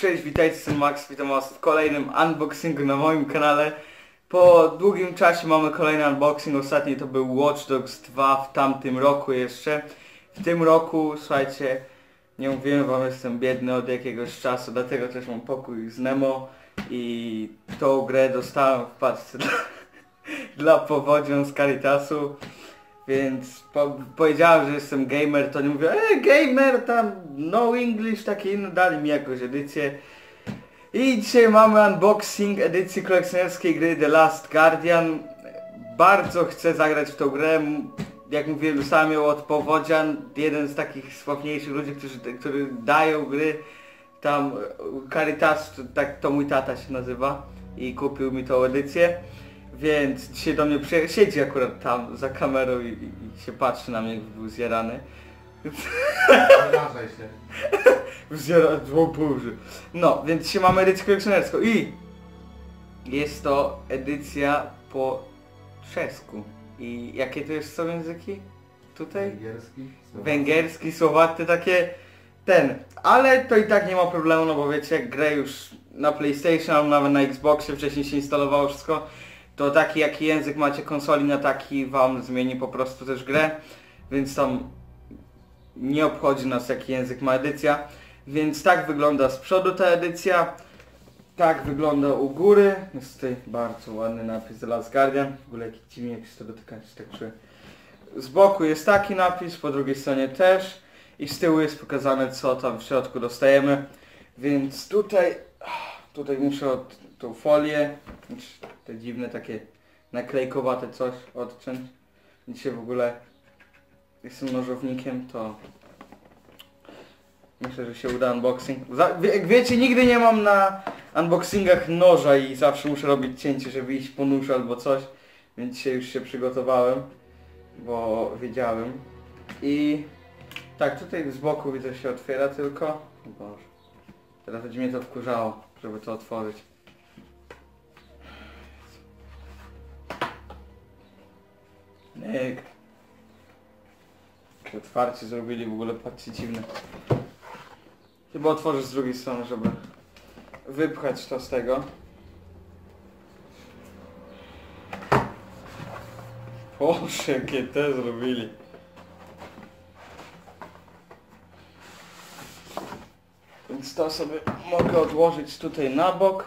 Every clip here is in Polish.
Cześć, witajcie, jestem Max, witam was w kolejnym unboxingu na moim kanale. Po długim czasie mamy kolejny unboxing, ostatni to był Watch Dogs 2 w tamtym roku jeszcze. W tym roku, słuchajcie, nie mówiłem wam, jestem biedny od jakiegoś czasu, dlatego też mam pokój z Nemo i tą grę dostałem w paczce dla powodzią z Caritasu. Więc powiedziałem, że jestem gamer, to nie mówię, gamer tam, no English, takie inne, dali mi jakąś edycję. I dzisiaj mamy unboxing edycji kolekcjonerskiej gry The Last Guardian. Bardzo chcę zagrać w tą grę, jak mówiłem, dostałem ją od Powodzian, jeden z takich sławniejszych ludzi, którzy dają gry. Tam Caritas, tak to mój tata się nazywa i kupił mi tą edycję. Więc dzisiaj do mnie siedzi akurat tam za kamerą i się patrzy na mnie, jakby był zjarany. Zrażaj się. Zjarany, o Boże. No, więc dzisiaj mamy edycję kolekcjonerską i jest to edycja po czesku. I jakie to jest, są języki? Tutaj? Węgierski, słowaty. Węgierski, słowaty, takie ten. Ale to i tak nie ma problemu, no bo wiecie, grę już na PlayStation, albo nawet na Xboxie wcześniej się instalowało wszystko. To taki jaki język macie konsoli, na taki wam zmieni po prostu też grę, więc tam nie obchodzi nas jaki język ma edycja. Więc tak wygląda z przodu ta edycja, tak wygląda u góry, jest tutaj bardzo ładny napis The Last Guardian, w ogóle jaki dziwnie jak się to dotyka, tak czuję. Z boku jest taki napis, po drugiej stronie też i z tyłu jest pokazane co tam w środku dostajemy, więc tutaj muszę od... tą folię, te dziwne takie naklejkowate coś odciąć. Dzisiaj w ogóle jestem nożownikiem, to myślę, że się uda unboxing. Jak wiecie, nigdy nie mam na unboxingach noża i zawsze muszę robić cięcie, żeby iść po nóż albo coś. Więc dzisiaj już się przygotowałem, bo wiedziałem. I tak, tutaj z boku widzę, się otwiera tylko. Boże, teraz będzie mnie to wkurzało, żeby to otworzyć. Niech. Otwarcie zrobili w ogóle, patrzcie, dziwne. Chyba otworzysz z drugiej strony, żeby wypchać to z tego. Boże, jakie te zrobili. Więc to sobie mogę odłożyć tutaj na bok.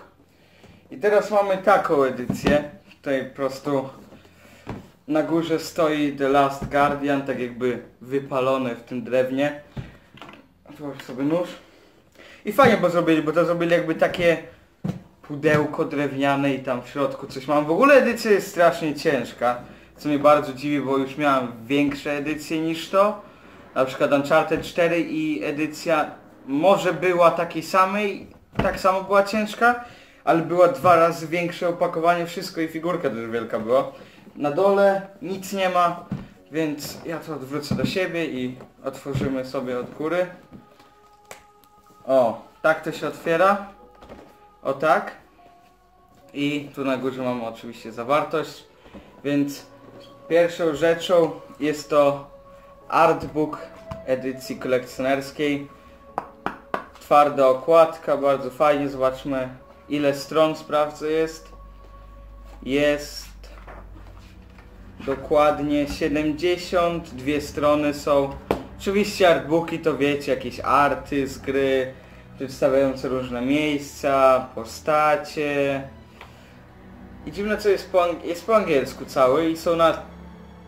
I teraz mamy taką edycję. Tutaj po prostu na górze stoi The Last Guardian, tak jakby wypalone w tym drewnie. Otworzę sobie nóż. I fajnie bo zrobili, bo to zrobili jakby takie pudełko drewniane i tam w środku coś mam. W ogóle edycja jest strasznie ciężka, co mnie bardzo dziwi, bo już miałem większe edycje niż to. Na przykład Uncharted 4 i edycja może była takiej samej, tak samo była ciężka, ale była 2 razy większe opakowanie, wszystko i figurka też wielka była. Na dole nic nie ma, więc ja to odwrócę do siebie i otworzymy sobie od góry. O, tak to się otwiera. O tak. I tu na górze mamy oczywiście zawartość. Więc pierwszą rzeczą jest to artbook edycji kolekcjonerskiej. Twarda okładka, bardzo fajnie. Zobaczmy ile stron, sprawdzę, jest. Jest... dokładnie 72 strony są. Oczywiście artbooki to wiecie, jakieś arty z gry przedstawiające różne miejsca, postacie. I dziwne co jest po angielsku cały i są na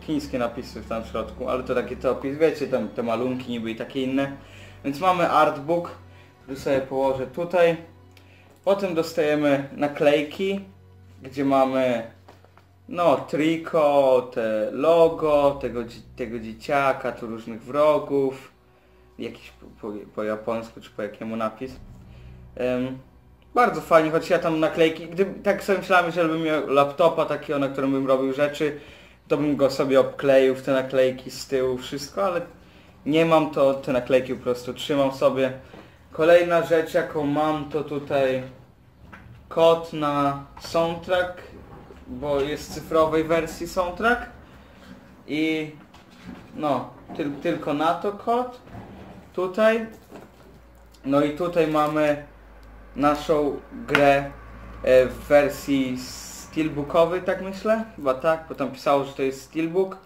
chińskie napisy w tam środku, ale to taki opis, wiecie, tam te malunki niby i takie inne. Więc mamy artbook, który sobie położę tutaj. Potem dostajemy naklejki, gdzie mamy no Trico, te logo, tego dzieciaka, tu różnych wrogów, jakiś po japońsku czy po jakiemu napis. Bardzo fajnie, choć ja tam naklejki, tak sobie myślałem, że bym miał laptopa takiego, na którym bym robił rzeczy, to bym go sobie obkleił w te naklejki z tyłu, wszystko, ale nie mam, to te naklejki po prostu trzymam sobie. Kolejna rzecz jaką mam to tutaj kod na soundtrack, bo jest w cyfrowej wersji soundtrack i no, tylko na to kod tutaj. No i tutaj mamy naszą grę w wersji steelbookowej, tak myślę? Chyba tak, bo tam pisało, że to jest steelbook,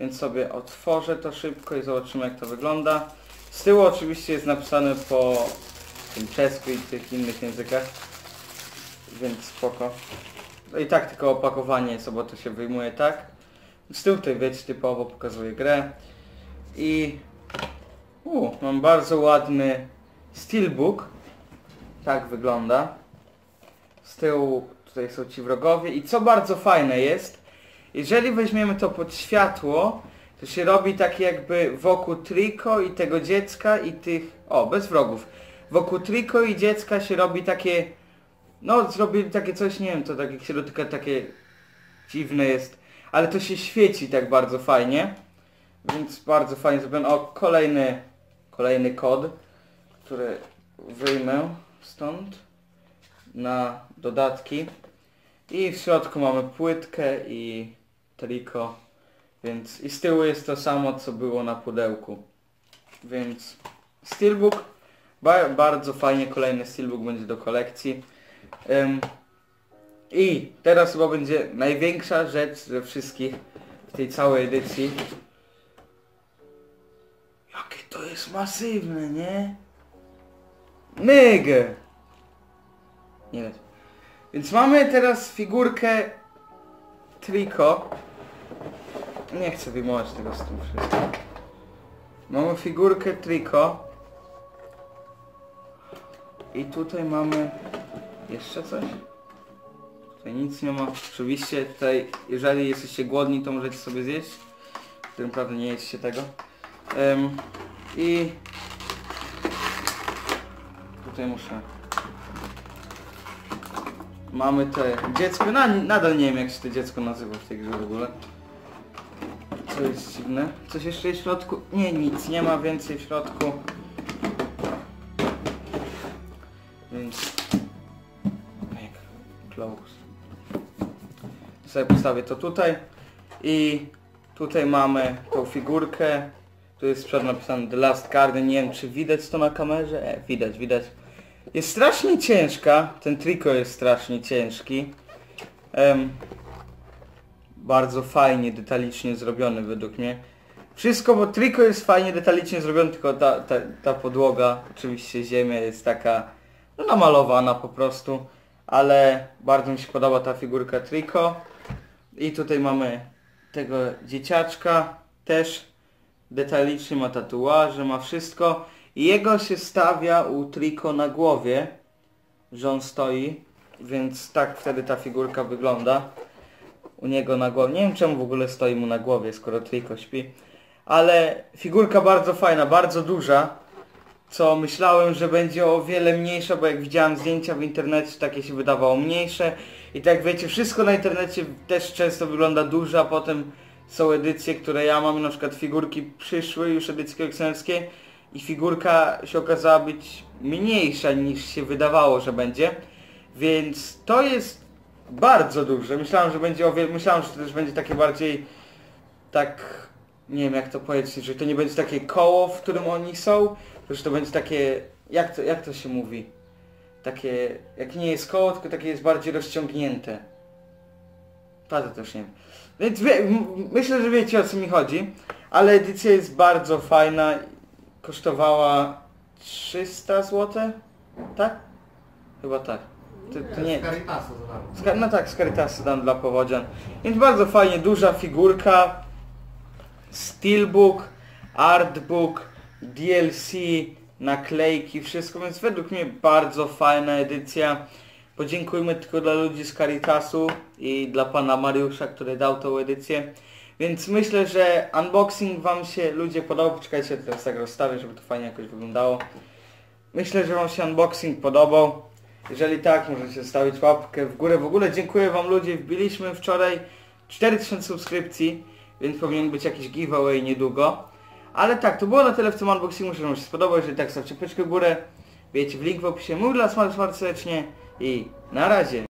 więc sobie otworzę to szybko i zobaczymy, jak to wygląda. Z tyłu oczywiście jest napisane po tym czesku i tych innych językach, więc spoko. No i tak tylko opakowanie jest, bo to się wyjmuje tak. Z tyłu tutaj, wiecie, typowo pokazuje grę. I mam bardzo ładny steelbook. Tak wygląda. Z tyłu tutaj są ci wrogowie. I co bardzo fajne jest, jeżeli weźmiemy to pod światło, to się robi tak jakby wokół Trico i tego dziecka i tych... O, bez wrogów. Wokół Trico i dziecka się robi takie... No, zrobili takie coś, nie wiem, to tak jak się dotyka, takie dziwne jest. Ale to się świeci tak bardzo fajnie. Więc bardzo fajnie zrobiłem. O, kolejny kod, który wyjmę stąd na dodatki. I w środku mamy płytkę i Trico. Więc i z tyłu jest to samo, co było na pudełku. Więc steelbook. Bardzo fajnie, kolejny steelbook będzie do kolekcji. I teraz chyba będzie największa rzecz ze wszystkich w tej całej edycji. Jakie to jest masywne, nie? Nigga! Nie wiem. Więc mamy teraz figurkę Trico. Nie chcę wyjmować tego z tym wszystkim. Mamy figurkę Trico. I tutaj mamy jeszcze coś. Tutaj nic nie ma. Oczywiście tutaj, jeżeli jesteście głodni, to możecie sobie zjeść. W tym naprawdę nie jedzcie tego. I tutaj muszę... Mamy te dziecko. Nadal nie wiem, jak się to dziecko nazywa w tej grze w ogóle. Co jest dziwne. Coś jeszcze jest w środku? Nie, nic nie ma więcej w środku. Więc... Close. Sobie postawię to tutaj. I tutaj mamy tą figurkę. Tu jest z przodu napisane The Last Guardian. Nie wiem, czy widać to na kamerze. Widać, widać. Jest strasznie ciężka. Ten Trico jest strasznie ciężki. Bardzo fajnie, detalicznie zrobiony według mnie. Wszystko, bo Trico jest fajnie, detalicznie zrobione, tylko ta podłoga, oczywiście ziemia jest taka no, namalowana po prostu. Ale bardzo mi się podoba ta figurka Trico. I tutaj mamy tego dzieciaczka, też detalicznie ma tatuaże, ma wszystko. I jego się stawia u Trico na głowie, że on stoi, więc tak wtedy ta figurka wygląda. U niego na głowie. Nie wiem, czemu w ogóle stoi mu na głowie, skoro Trico śpi. Ale figurka bardzo fajna, bardzo duża. Co myślałem, że będzie o wiele mniejsza, bo jak widziałem zdjęcia w internecie, takie się wydawało mniejsze. I tak wiecie, wszystko na internecie też często wygląda duże, a potem są edycje, które ja mam, na przykład figurki przyszły już edycje kolekcjonerskie i figurka się okazała być mniejsza niż się wydawało, że będzie. Więc to jest bardzo duże. Myślałem, że będzie o wiele... Myślałem, że to też będzie takie bardziej... Tak... Nie wiem, jak to powiedzieć, że to nie będzie takie koło, w którym oni są. Że to będzie takie, jak to się mówi? Takie, jak nie jest koło, tylko takie jest bardziej rozciągnięte. Tato też nie wiem. Więc myślę, że wiecie, o co mi chodzi. Ale edycja jest bardzo fajna. Kosztowała 300 zł? Tak? Chyba tak. To nie... Z Caritasu dam. No tak, z Caritasu dam dla powodzian. Więc bardzo fajnie, duża figurka. Steelbook, artbook, DLC, naklejki, wszystko, więc według mnie bardzo fajna edycja. Podziękujmy tylko dla ludzi z Caritasu i dla pana Mariusza, który dał tą edycję. Więc myślę, że unboxing wam się, ludzie, podobał. Poczekajcie, teraz tak rozstawię, żeby to fajnie jakoś wyglądało. Myślę, że wam się unboxing podobał. Jeżeli tak, możecie zostawić łapkę w górę. W ogóle dziękuję wam, ludzie, wbiliśmy wczoraj 4000 subskrypcji, więc powinien być jakiś giveaway niedługo. Ale tak, to było na tyle w tym unboxingu, że wam się spodobało. Jeżeli tak, stawcie pyczkę w górę, wiecie, w link w opisie. Mówi dla Smart serdecznie i na razie.